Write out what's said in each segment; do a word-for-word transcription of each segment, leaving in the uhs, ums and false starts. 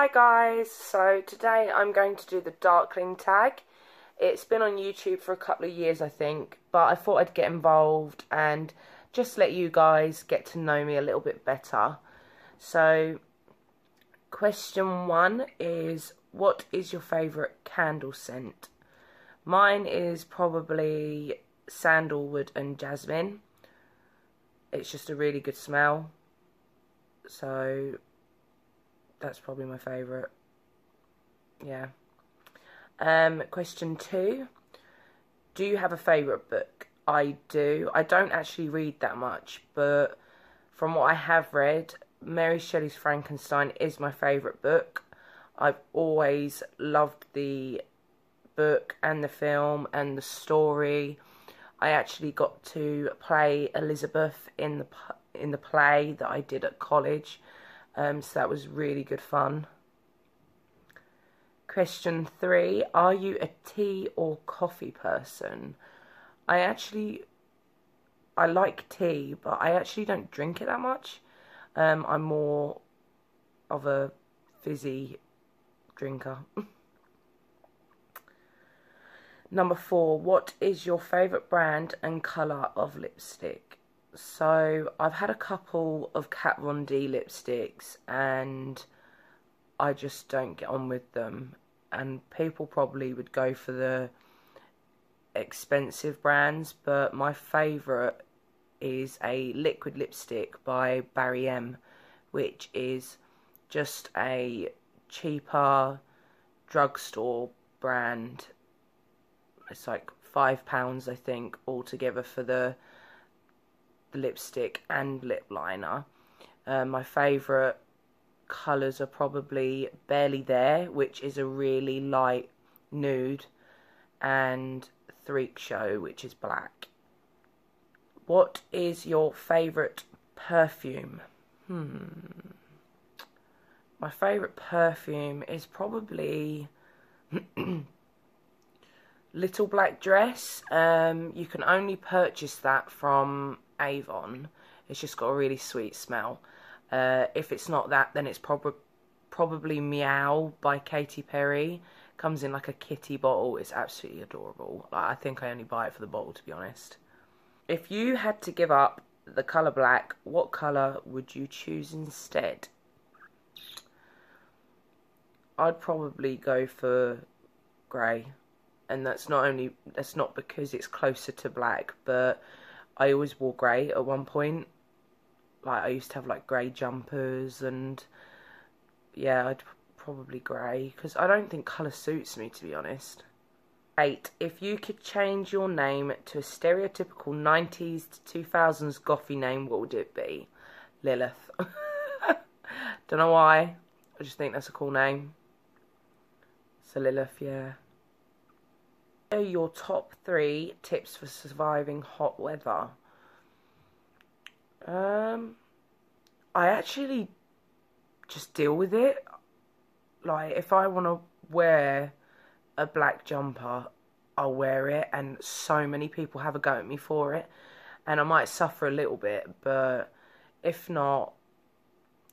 Hi guys, so today I'm going to do the Darkling Tag. It's been on YouTube for a couple of years I think, but I thought I'd get involved and just let you guys get to know me a little bit better. So question one is, what is your favourite candle scent? Mine is probably sandalwood and jasmine. It's just a really good smell, so that's probably my favourite, yeah. Um, question two, do you have a favourite book? I do. I don't actually read that much, but from what I have read, Mary Shelley's Frankenstein is my favourite book. I've always loved the book and the film and the story. I actually got to play Elizabeth in the in the play that I did at college. Um, so that was really good fun. Question three, are you a tea or coffee person? I actually, I like tea, but I actually don't drink it that much. Um, I'm more of a fizzy drinker. Number four, what is your favourite brand and colour of lipstick? So, I've had a couple of Kat Von D lipsticks and I just don't get on with them. And people probably would go for the expensive brands, but my favourite is a liquid lipstick by Barry M, which is just a cheaper drugstore brand. It's like five pounds, I think, altogether for the the lipstick and lip liner. Uh, my favourite colours are probably Barely There, which is a really light nude, and Threak Show, which is black. What is your favourite perfume? Hmm. My favourite perfume is probably Little Black Dress. Um, you can only purchase that from Avon. It's just got a really sweet smell. Uh, if it's not that, then it's prob probably Meow by Katy Perry. Comes in like a kitty bottle. It's absolutely adorable. Like, I think I only buy it for the bottle, to be honest. If you had to give up the colour black, what colour would you choose instead? I'd probably go for grey, and that's not only that's not because it's closer to black, but I always wore grey at one point. Like, I used to have like grey jumpers, and yeah, I'd probably grey, because I don't think colour suits me, to be honest. Eight, if you could change your name to a stereotypical nineties to two thousands gothy name, what would it be? Lilith. Don't know why, I just think that's a cool name. So Lilith, yeah. What are your top three tips for surviving hot weather? Um, I actually just deal with it. Like, if I want to wear a black jumper, I'll wear it, and so many people have a go at me for it, and I might suffer a little bit, but if not,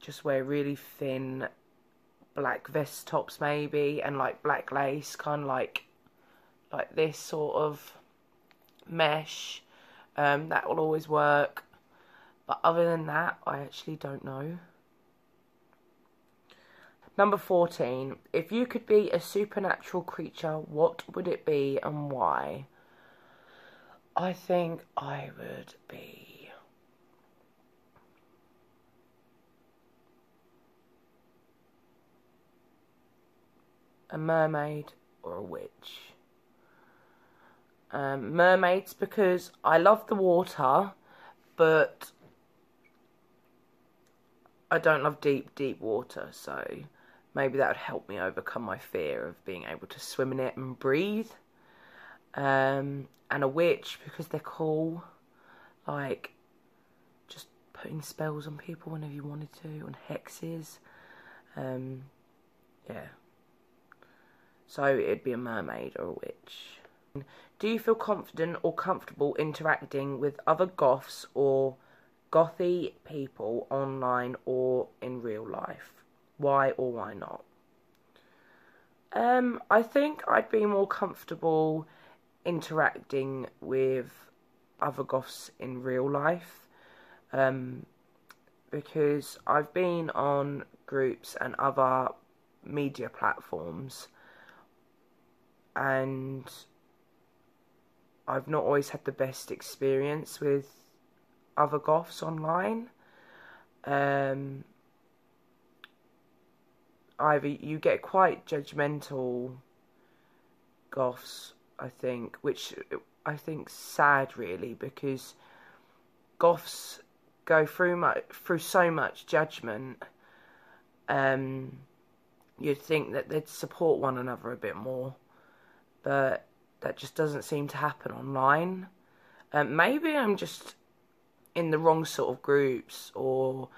just wear really thin black vest tops maybe, and like black lace, kind of like like this sort of mesh. Um, that will always work. But other than that, I actually don't know. Number fourteen. If you could be a supernatural creature, what would it be and why? I think I would be a mermaid or a witch. Um, mermaids, because I love the water, but I don't love deep, deep water, so maybe that would help me overcome my fear of being able to swim in it and breathe. Um, and a witch, because they're cool, like just putting spells on people whenever you wanted to, on hexes. Um, yeah. So it'd be a mermaid or a witch. Do you feel confident or comfortable interacting with other goths or gothy people online or in real life? Why or why not? Um, I think I'd be more comfortable interacting with other goths in real life, um, because I've been on groups and other media platforms, and I've not always had the best experience with other goths online. Um, either you get quite judgmental goths, I think, which I think's sad, really, because goths go through mu- through so much judgment. Um, you'd think that they'd support one another a bit more, but that just doesn't seem to happen online. Um, maybe I'm just in the wrong sort of groups or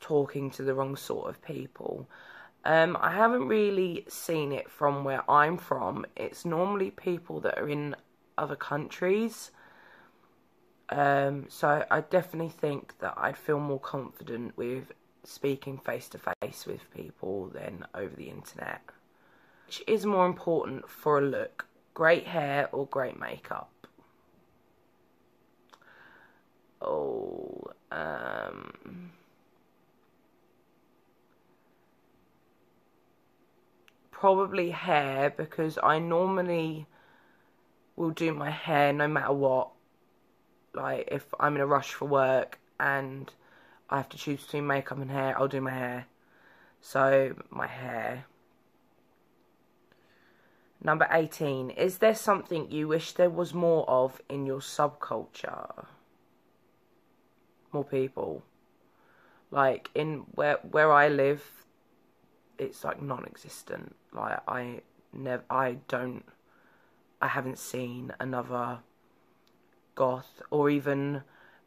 talking to the wrong sort of people. Um, I haven't really seen it from where I'm from. It's normally people that are in other countries. Um, so I definitely think that I'd feel more confident with speaking face-to-face with people than over the internet. Which is more important for a look? Great hair or great makeup? Oh, um... probably hair, because I normally will do my hair no matter what. Like, if I'm in a rush for work and I have to choose between makeup and hair, I'll do my hair. So, my hair. Number eighteen. Is there something you wish there was more of in your subculture? More people. Like, in where where I live, it's like non-existent. Like, I never, I don't, I haven't seen another goth or even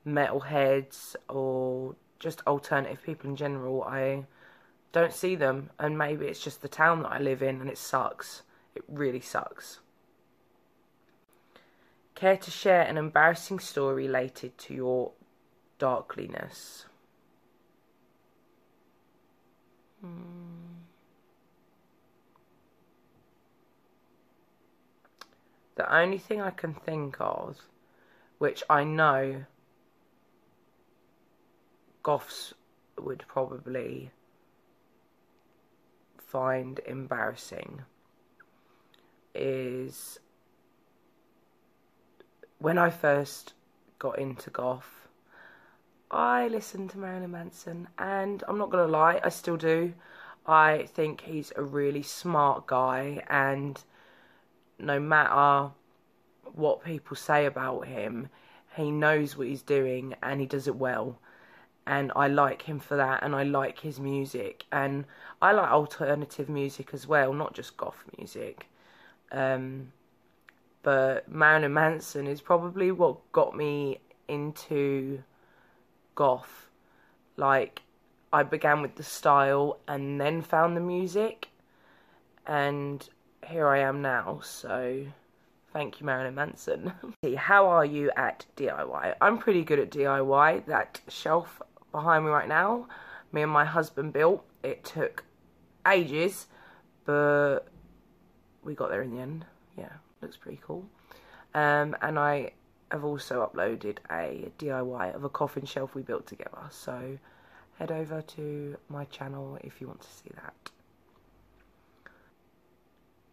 metalheads or just alternative people in general. I don't see them, and maybe it's just the town that I live in, and it sucks. It really sucks. Care to share an embarrassing story related to your darkliness? Mm. The only thing I can think of, which I know goths would probably find embarrassing, is when I first got into goth, I listened to Marilyn Manson, and I'm not gonna lie, I still do. I think he's a really smart guy, and no matter what people say about him, he knows what he's doing and he does it well, and I like him for that, and I like his music, and I like alternative music as well, not just goth music. Um, but Marilyn Manson is probably what got me into goth. Like, I began with the style and then found the music, and here I am now, so thank you, Marilyn Manson. How are you at D I Y? I'm pretty good at D I Y. That shelf behind me right now, me and my husband built. It took ages, but we got there in the end. Yeah, looks pretty cool. Um, and I have also uploaded a D I Y of a coffin shelf we built together. So head over to my channel if you want to see that.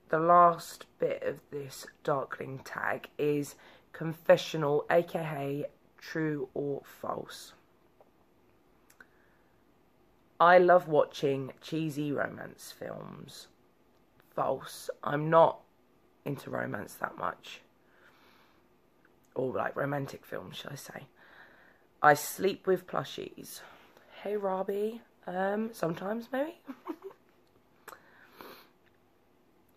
The last bit of this Darkling tag is confessional, aka true or false. I love watching cheesy romance films. False. I'm not into romance that much, or like romantic films, should I say. I sleep with plushies. Hey, Robbie. Um, sometimes maybe.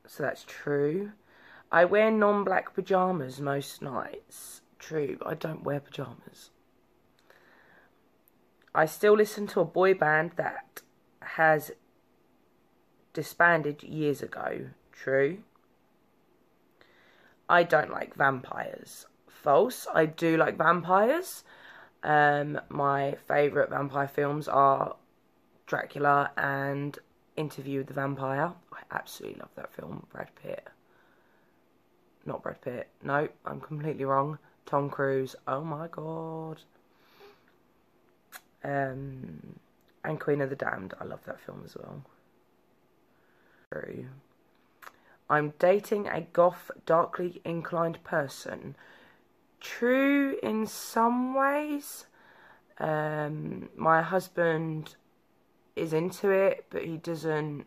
So that's true. I wear non-black pajamas most nights. True. I don't wear pajamas. I still listen to a boy band that has disbanded years ago. True. I don't like vampires. False. I do like vampires. Um, my favourite vampire films are Dracula and Interview with the Vampire. I absolutely love that film. Brad Pitt. Not Brad Pitt. No, I'm completely wrong. Tom Cruise. Oh my god. Um, and Queen of the Damned. I love that film as well. True. I'm dating a goth, darkly inclined person. True in some ways. Um, my husband is into it, but he doesn't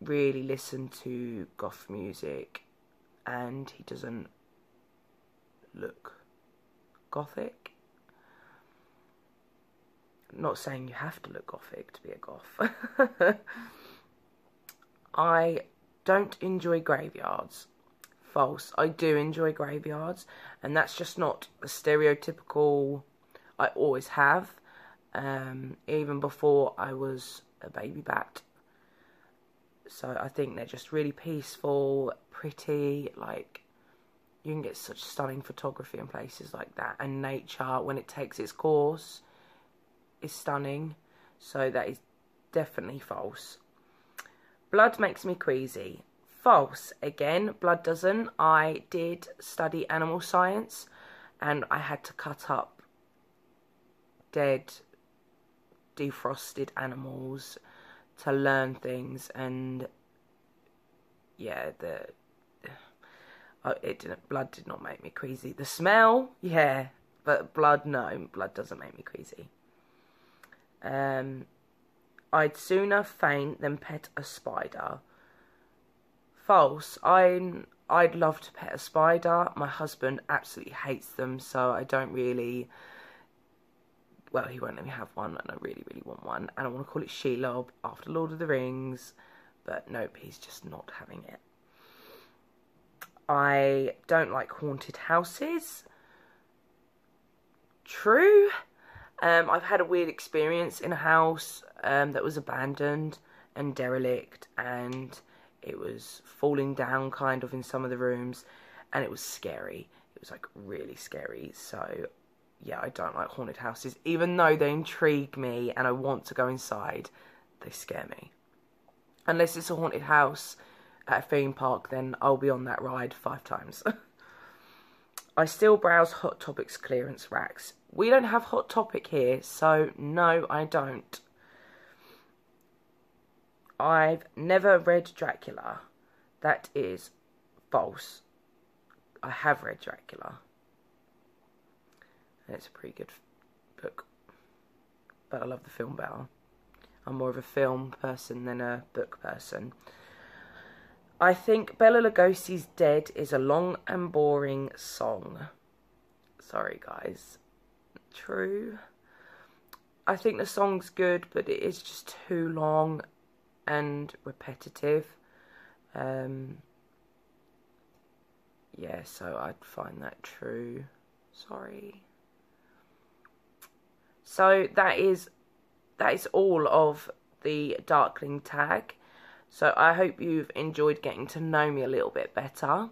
really listen to goth music, and he doesn't look gothic. I'm not saying you have to look gothic to be a goth. I don't enjoy graveyards. False. I do enjoy graveyards, and that's just not a stereotypical. I always have, um, even before I was a baby bat. So I think they're just really peaceful, pretty, like, you can get such stunning photography in places like that. And nature, when it takes its course, is stunning. So that is definitely false. Blood makes me queasy. False. Again, blood doesn't. I did study animal science, and I had to cut up dead, defrosted animals to learn things, and yeah, the oh, it didn't. Blood did not make me queasy. The smell, yeah, but blood, no, blood doesn't make me queasy. Um, I'd sooner faint than pet a spider. False. I'm. I'd love to pet a spider. My husband absolutely hates them, so I don't really. Well, he won't let me have one, and I really, really want one. And I want to call it Shelob after Lord of the Rings, but nope, he's just not having it. I don't like haunted houses. True. Um, I've had a weird experience in a house um, that was abandoned and derelict, and it was falling down kind of in some of the rooms, and it was scary. It was like really scary, so yeah, I don't like haunted houses. Even though they intrigue me and I want to go inside, they scare me. Unless it's a haunted house at a theme park, then I'll be on that ride five times. I still browse Hot Topics clearance racks. We don't have Hot Topic here, so no, I don't. I've never read Dracula. That is false. I have read Dracula. It's a pretty good book, but I love the film better. I'm more of a film person than a book person. I think Bela Lugosi's Dead is a long and boring song. Sorry guys. True. I think the song's good, but it is just too long and repetitive. Um, yeah, so I'd find that true. Sorry. So that is that is all of the Darkling Tag. So I hope you've enjoyed getting to know me a little bit better.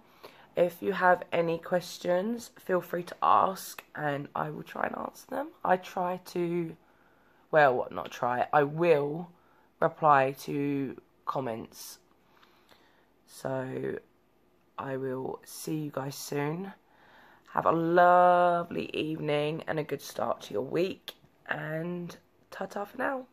If you have any questions, feel free to ask, and I will try and answer them. I try to, well, not try, I will reply to comments. So I will see you guys soon. Have a lovely evening and a good start to your week. And ta-ta for now.